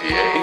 CA.